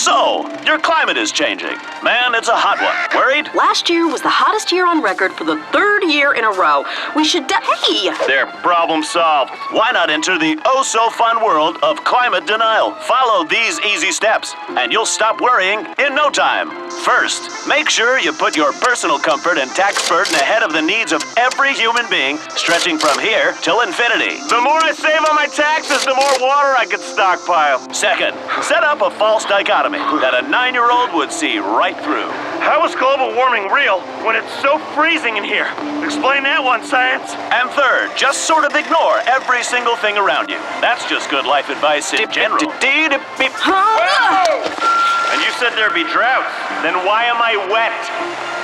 So, your climate is changing. Man, it's a hot one. Worried? Last year was the hottest year on record for the third year in a row. We should hey! There, problem solved. Why not enter the oh-so-fun world of climate denial? Follow these easy steps, and you'll stop worrying in no time. First, make sure you put your personal comfort and tax burden ahead of the needs of every human being, stretching from here till infinity. The more I save on my taxes, the more water I can stockpile. Second, set up a false dichotomy that a 9-year-old would see right through. How is global warming real when it's so freezing in here? Explain that one, science. And third, just sort of ignore every single thing around you. That's just good life advice in general. And you said there'd be droughts. Then why am I wet?